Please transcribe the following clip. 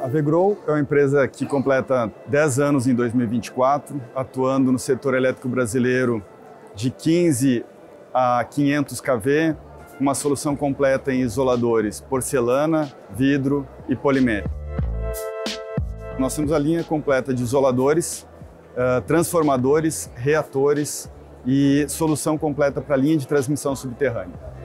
A VGROW é uma empresa que completa 10 anos em 2024, atuando no setor elétrico brasileiro de 15 a 500 kV, uma solução completa em isoladores, porcelana, vidro e polimento. Nós temos a linha completa de isoladores, transformadores, reatores e solução completa para a linha de transmissão subterrânea.